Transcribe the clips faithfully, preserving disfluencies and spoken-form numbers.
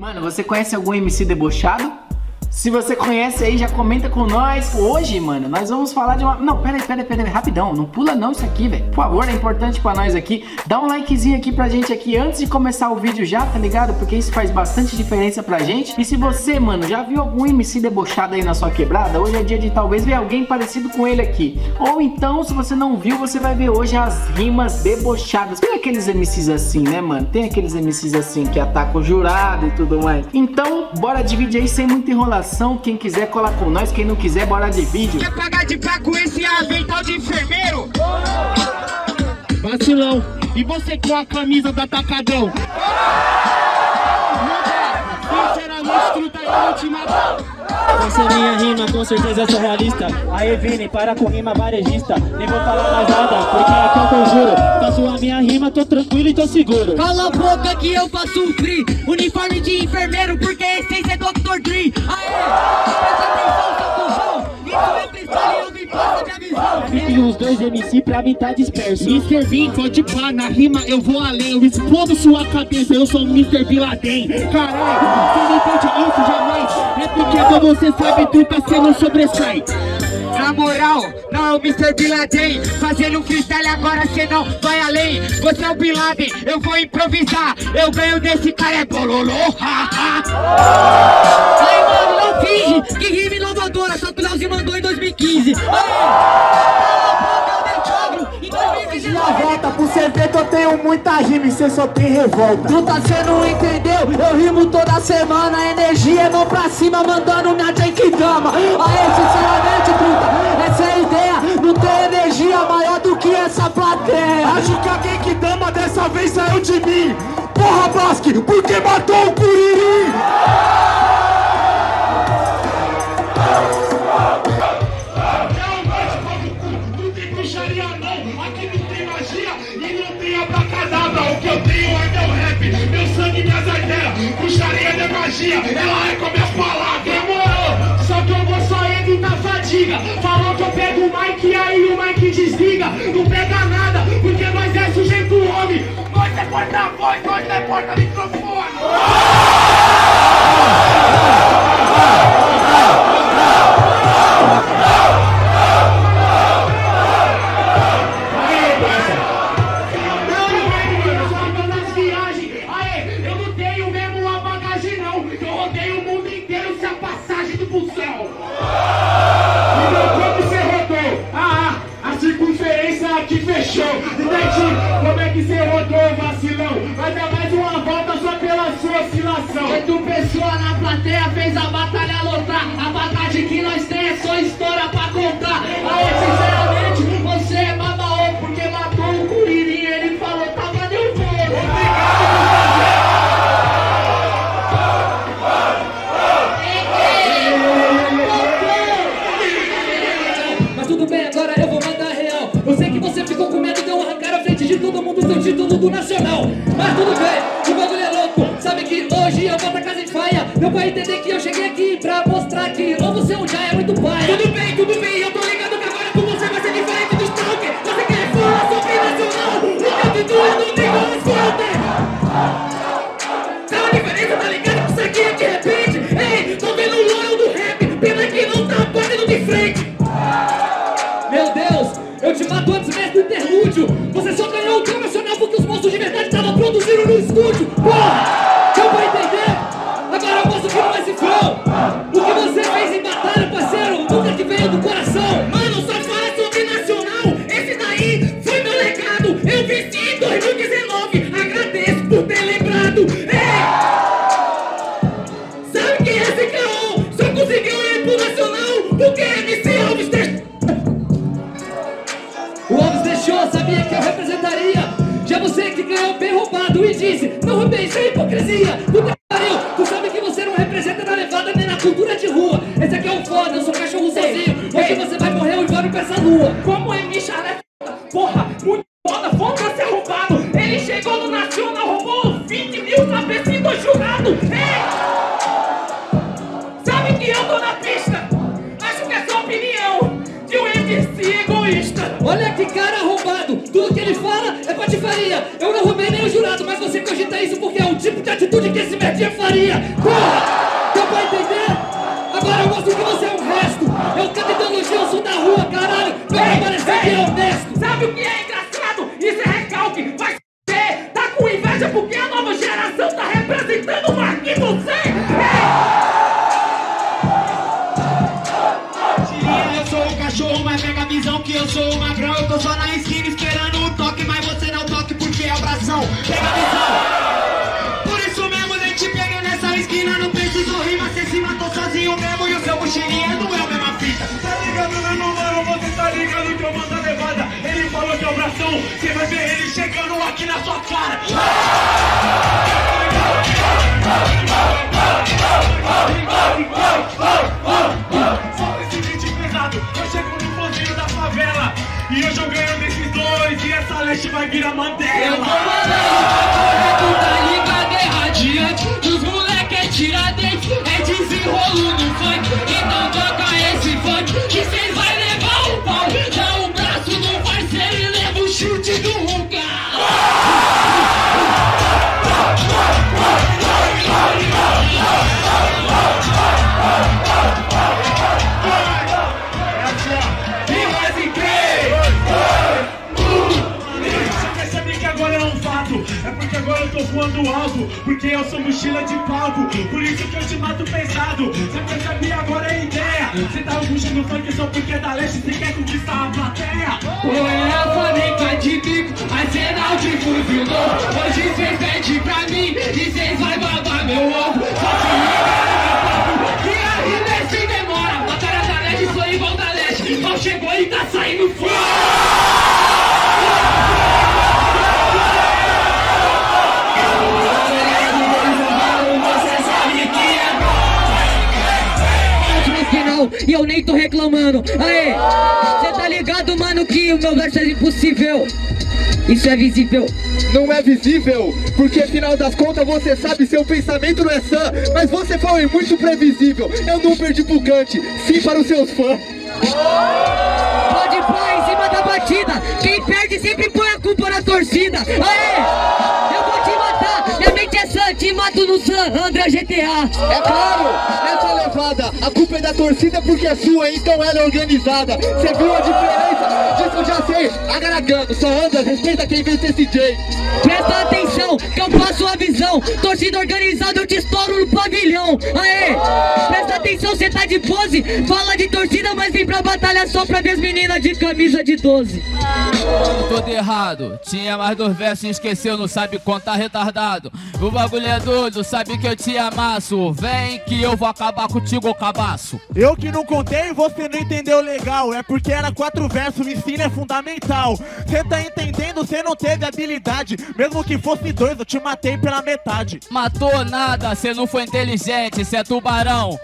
Mano, você conhece algum M C debochado? Se você conhece aí, já comenta com nós. Hoje, mano, nós vamos falar de uma... Não, peraí, peraí, peraí, rapidão. Não pula não isso aqui, velho. Por favor, é importante pra nós aqui. Dá um likezinho aqui pra gente aqui antes de começar o vídeo já, tá ligado? Porque isso faz bastante diferença pra gente. E se você, mano, já viu algum M C debochado aí na sua quebrada, hoje é dia de talvez ver alguém parecido com ele aqui. Ou então, se você não viu, você vai ver hoje as rimas debochadas. Tem aqueles M Cs assim, né, mano? Tem aqueles M Cs assim que atacam o jurado e tudo mais. Então, bora dividir aí sem muita enrolação. Quem quiser cola com nós, quem não quiser, bora de vídeo. Quer pagar de pá com esse avental de enfermeiro? Oh! Vacilão, e você com a camisa do atacadão? Oh! Sinceramente, truta, eu não te mato. Essa minha rima com certeza sou realista. Aê Vini, para com rima varejista. Nem vou falar mais nada, porque aqui eu conjuro. Faço a minha rima, tô tranquilo e tô seguro. Cala a boca que eu faço um free. Uniforme de enfermeiro, porque a essência é doutor Dre. Aê, presta atenção, seu cuzão. Isso é freestyle, eu me passa minha visão. Fiquem os dois M C pra mim tá disperso. mister Bean, pode pá, na rima eu vou além. Eu explodo sua cabeça, eu sou o mister Villadém. Caralho, você não entende isso jamais. É porque como você sabe, tu tá sendo sobressai. Na moral, não é o mister Villadém. Fazendo freestyle agora, cê não vai além. Você é o Bin Laden, eu vou improvisar. Eu ganho desse cara, é bololô. Aí mano, não finge, que rima inovadora. Só que o Leuze mandou em dois mil e quinze. Volta pro C V que eu tenho muita rima e cê só tem revolta. Truta, cê não entendeu? Eu rimo toda semana, a energia é mão pra cima, mandando minha Genkidama. Aê, sinceramente, truta, essa é a ideia. Não tem energia maior do que essa plateia. Acho que a Genkidama dessa vez saiu de mim. Porra, Basque, porque matou o Puriri. Puxaria da magia, ela é como as palavras. Demorou, só que eu vou só evitar fadiga. Falou que eu pego o Mike, aí o Mike desliga. Não pega nada, porque nós é sujeito homem. Nós é porta-voz, nós é porta-microfone. Olha que cara arrombado, tudo que ele fala é patifaria. merdinha! Eu não roubei nem o jurado, mas você cogita isso porque é o tipo de atitude que esse merdinha faria! Porra! Deu pra entender? Agora eu mostro que você é um resto! Eu canto ideologia, eu sou da rua, caralho! Pra não parecer que é honesto! Sabe o que é engraçado? Isso é recalque! Vai ser! Tá com inveja porque a nova geração tá representando o Marquinhos você! É. Mas pega a visão que eu sou o magrão. Eu tô só na esquina esperando o toque, mas você não toque porque é o bração. Pega a visão. Por isso mesmo nem te peguei nessa esquina. Não preciso rir, mas você se matou sozinho mesmo. E o seu mochilinha não é a mesma fita. Tá ligado, meu mano, você tá ligado que eu mando a levada. Ele falou que é o bração. Você vai ver ele chegando aqui na sua cara. Só esse vídeo pesado. Eu chego no pontinho da favela e hoje eu ganho desses dois e essa leste vai virar Mandela. Eu vou mandar tu tá ligado erradiante. Os moleque é tiradente, é desenrolo no funk. Então toca esse funk que cês vai levar o pau. Dá o braço no parceiro e leva o chute do Hulk. É porque agora eu tô voando alto, porque eu sou mochila de palco. Por isso que eu te mato pesado. Você percebe agora a ideia. Você tá puxando funk só porque é da leste. Você quer conquistar a plateia. Ou é a faneca de bico, arsenal de fuzilão. Hoje cês pede pra mim e cês vai babar meu ovo. Só se liga no papo que a rima se demora. Batalha da leste, sou igual da leste. Mal chegou e tá saindo fora. E eu nem tô reclamando. Aê, cê tá ligado, mano, que o meu verso é impossível. Isso é visível. Não é visível, porque afinal das contas você sabe, seu pensamento não é sã. Mas você foi muito previsível. Eu não perdi pro Kant, sim para os seus fãs. Pode pôr em cima da batida. Quem perde sempre põe a culpa na torcida. Aê, eu vou te matar. Minha mente é sã, te mato no Sam, André G T A. É claro, nessa levada a culpa é da torcida porque é sua, então ela é organizada. Você viu a diferença? Disso eu já sei. Agaragando, só anda, respeita quem vence esse D J. Presta atenção, que eu passo a visão. Torcida organizada, eu te estouro no pavilhão. Aê, presta atenção, cê tá de pose. Fala de torcida, mas vem pra batalha só pra ver as meninas de camisa de doze. Todo errado, tinha mais dois versos e esqueceu, não sabe contar, retardado. O bagulho é doido, sabe que eu te amasso. Vem que eu vou acabar contigo, cabaço. Eu que não contei, você não entendeu legal. É porque era quatro versos, me ensina é fundamental. Cê tá entendendo, cê não teve habilidade. Mesmo que fosse dois, eu te matei pela metade. Matou nada, cê não foi inteligente, cê é tubarão.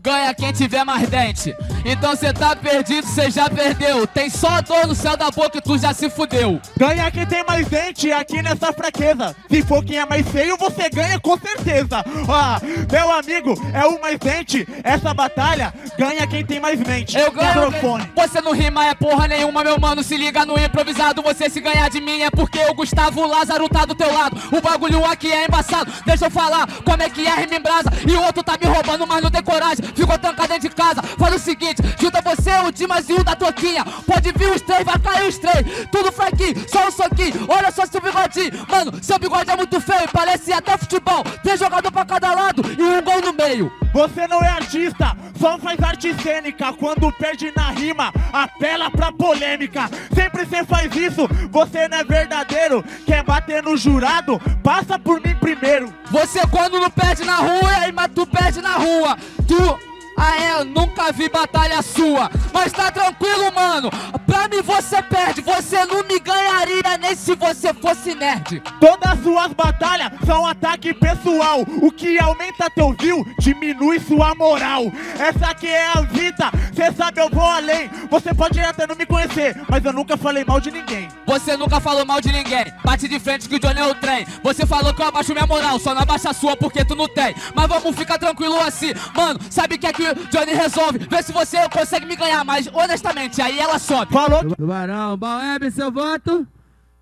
Ganha quem tiver mais dente. Então cê tá perdido, cê já perdeu. Tem só dor no céu da boca e tu já se fudeu. Ganha quem tem mais dente aqui nessa fraqueza. Se for quem é mais feio, você ganha com certeza. Ah, meu amigo, é o mais dente. Essa batalha ganha quem tem mais mente. Eu ganho, você não rima é porra nenhuma, meu mano. Se liga no improvisado. Você se ganhar de mim é porque o Gustavo Lázaro tá do teu lado. O bagulho aqui é embaçado. Deixa eu falar como é que é rima em brasa. E o outro tá me roubando, mas não tem coragem. Ficou trancado dentro de casa, fala o seguinte. Junta você, o Dimas e o da Toquinha. Pode vir os três, vai cair os três. Tudo fraquinho, só um soquinho. Olha só seu bigodinho, mano, seu bigode é muito feio. Parece até futebol, três jogador pra cada lado e um gol no meio. Você não é artista, só faz arte cênica. Quando perde na rima, apela pra polêmica. Sempre você faz isso, você não é verdadeiro. Quer bater no jurado, passa por mim primeiro. Você quando não perde na rua, mas tu perde na rua. Tu... Ah é, eu nunca vi batalha sua. Mas tá tranquilo, mano. Pra mim você perde. Você não me ganharia nem se você fosse nerd. Todas as suas batalhas são ataque pessoal. O que aumenta teu view, diminui sua moral. Essa aqui é a vida. Cê sabe, eu vou além. Você pode até não me conhecer, mas eu nunca falei mal de ninguém. Você nunca falou mal de ninguém. Bate de frente que o Johnny é o trem. Você falou que eu abaixo minha moral. Só não abaixa a sua porque tu não tem. Mas vamos ficar tranquilo assim. Mano, sabe que aqui Johnny resolve, vê se você consegue me ganhar, mas honestamente, aí ela sobe. Falou. Tubarão, Bauebe, seu voto.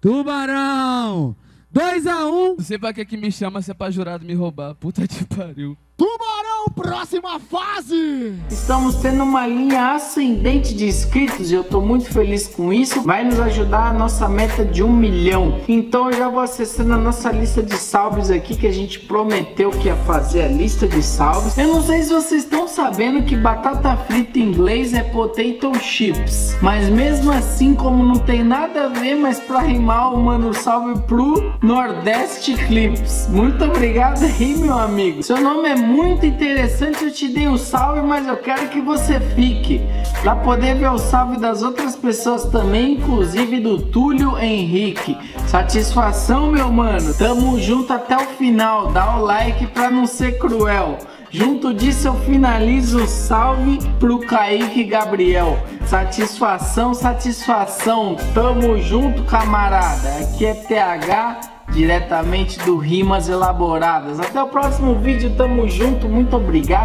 Tubarão! dois a um. Não sei pra que que me chama, se é pra jurado me roubar. Puta que pariu. Tubarão, próxima fase! Estamos tendo uma linha ascendente de inscritos e eu tô muito feliz com isso. Vai nos ajudar a nossa meta de um milhão. Então eu já vou acessando a nossa lista de salves aqui, que a gente prometeu que ia fazer a lista de salves. Eu não sei se vocês estão sabendo que batata frita em inglês é potato chips. Mas mesmo assim, como não tem nada a ver, mas pra rimar, eu mando um salve pro Nordeste Clips. Muito obrigado aí, meu amigo. Seu nome é muito interessante, eu te dei um salve, mas eu quero que você fique pra poder ver o salve das outras pessoas também, inclusive do Túlio Henrique. Satisfação, meu mano. Tamo junto até o final. Dá o like pra não ser cruel. Junto disso eu finalizo o salve pro Kaique Gabriel. Satisfação, satisfação. Tamo junto, camarada. Aqui é T H, diretamente do Rimas Elaboradas. Até o próximo vídeo, tamo junto, muito obrigado.